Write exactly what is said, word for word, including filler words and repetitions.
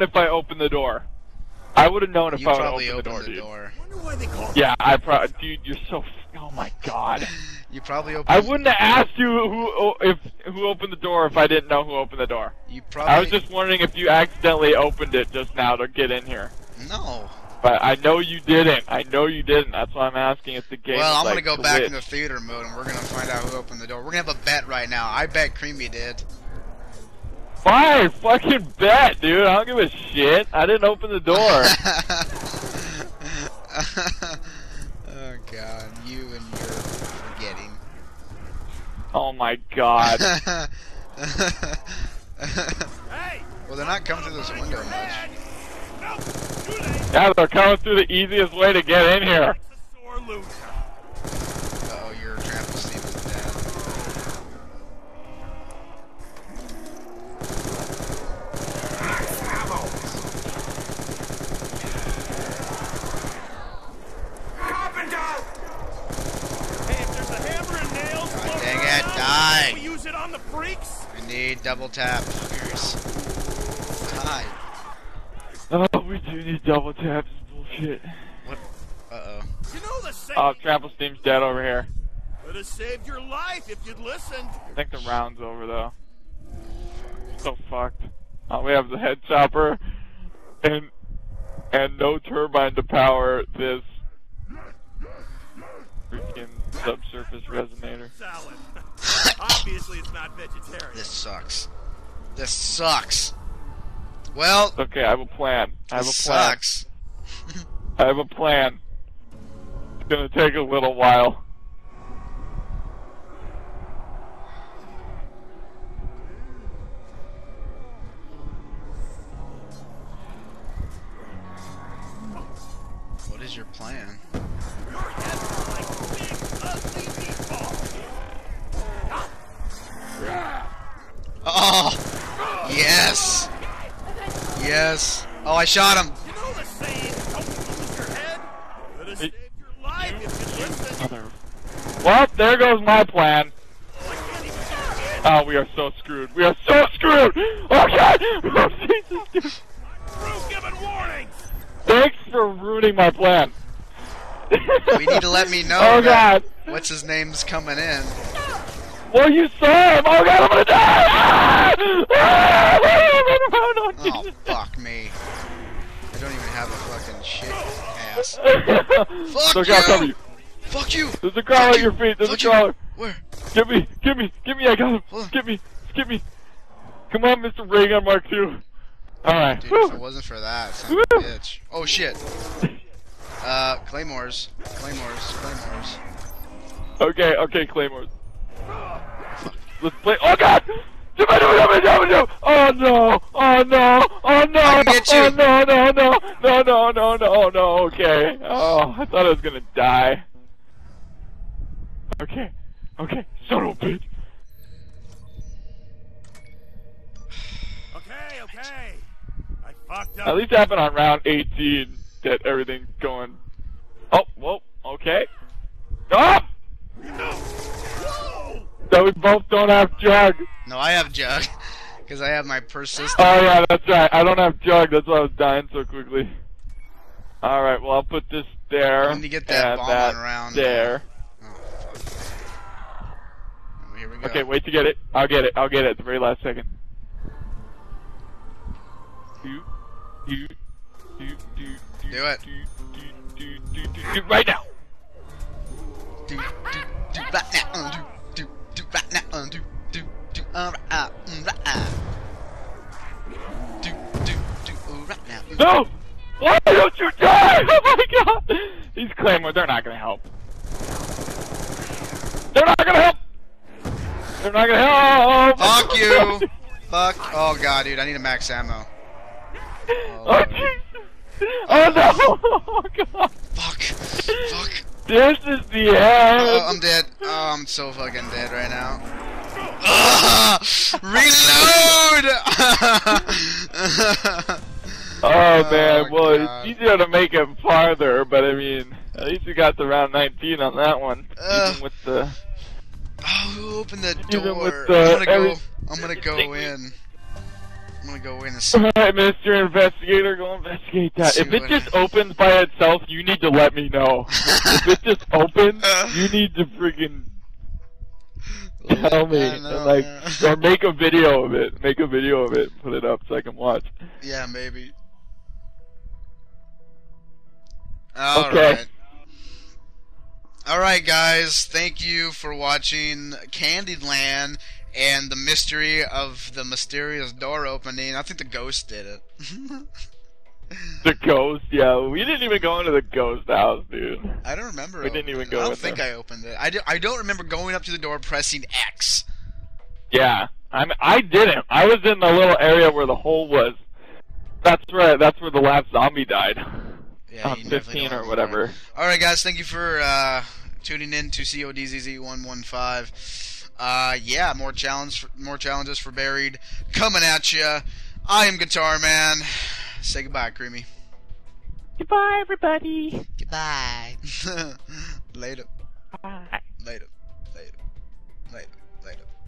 known if I opened the door. I would have known if you I would open the door, the dude. Door. Wonder why they call yeah, I probably, dude, you're so. Oh my god. You probably opened. I wouldn't have asked you who if who opened the door if I didn't know who opened the door. You probably. I was just wondering if you accidentally opened it just now to get in here. No. But I know you didn't. I know you didn't. That's why I'm asking if the game. Well, I'm like gonna go back into theater mode, and we're gonna find out who opened the door. We're gonna have a bet right now. I bet Creamy did. Fine, fucking bet, dude. I don't give a shit. I didn't open the door. Oh god, you and your forgetting. Oh my god. Hey, well, they're not coming through this window much. Yeah, they're coming through the easiest way to get in here. Uh-oh, your travesty was dead. We use it on the freaks. We need double tap. Hi. Oh, we do need double taps. Bullshit. What? Uh oh. You know the same. Oh, Trample Steam's dead over here. Would have saved your life if you'd listened. I think the round's over though. So fucked. Oh, we have the head chopper, and and no turbine to power this freaking subsurface resonator. Salad. Obviously it's not vegetarian. This sucks. This sucks. Well, okay, I have a plan. I have a plan. Sucks. I have a plan. It's gonna take a little while. What is your plan? Oh, yes, yes. Oh, I shot him. You know the saying, don't lose your head. Could have saved your life if you listened. Well, there goes my plan. Oh, we are so screwed. We are so screwed. Oh god. Oh, Jesus, dude. Crew giving warnings. Thanks for ruining my plan. We need to let me know. Oh god. What's his name's coming in? Well, you saw him! Oh god, I'm gonna die! Ah! Ah! Oh, oh, fuck me. I don't even have a fucking shit ass. Fuck you! Fuck you! There's a crawler at your feet, there's fuck a crawler! You. Where? Get me, get me, get me, I got him! Huh? Get me, get me! Come on, Mister Raygun Mark two! Alright. Dude, woo. If it wasn't for that, son of a bitch. Oh shit! Uh, claymores. Claymores, claymores. Okay, okay, claymores. Let's play. Oh god! Oh no! Oh no! Oh no! I can get you. Oh no! No! No! No! No! No! No! No! Okay. Oh, I thought I was gonna die. Okay. Okay. Son of a bitch. Okay. Okay. I fucked up. At least it happened on round eighteen that everything's going. Oh. Well. Okay. Oh! No. So we both don't have Jug. No, I have Jug. Because I have my persistent. Oh yeah, that's right. I don't have Jug. That's why I was dying so quickly. Alright, well I'll put this there. I need to get that bomb that around. There. Oh, fuck. Oh, here we go. Okay, wait to get it. I'll get it. I'll get it at the very last second. Do, do, do, do, do, do it. Do, do, do, do, do, do, right now. Do, do, do, right now. Do. Do right now, do do do uh, uh, right now. Do do do uh, right now. No! Why don't you die? Oh my god! These claymores, they're not gonna help. They're not gonna help. They're not gonna help. Fuck you! Fuck! Oh god, dude, I need a max ammo. Oh, Jesus! Oh no! Oh god! Fuck! Fuck! This is the end! Oh, I'm dead. Oh, I'm so fucking dead right now. Ugh! Reload! Oh, man. Oh, well, God. It's easier to make it farther, but I mean, at least we got to round nineteen on that one. Uh, even with the... Oh, who opened the door? With the, I'm gonna go, every... I'm gonna go in. I'm gonna go in and see. Alright, Mister Investigator, go investigate that. See if it just it opens by itself, you need to let me know. If it just opens, you need to freaking tell me. Yeah, know, and like, yeah. Or make a video of it. Make a video of it and put it up so I can watch. Yeah, maybe. All okay. Right. Alright guys, thank you for watching Candy Land and the mystery of the mysterious door opening. I think the ghost did it. The ghost, yeah. We didn't even go into the ghost house, dude. I don't remember. We didn't even go in there. I don't think I opened it. I, do, I don't remember going up to the door pressing X. Yeah, I'm, I didn't. I was in the little area where the hole was. That's where, that's where the last zombie died. Yeah, um, fifteen or whatever. Alright guys, thank you for uh, tuning in to C O D Z Z one one five. Uh, yeah, more, challenge for, more challenges for Buried coming at ya. I am Guitar Man. Say goodbye, Creamy. Goodbye, everybody. Goodbye. Later. Bye. Later. Later. Later. Later.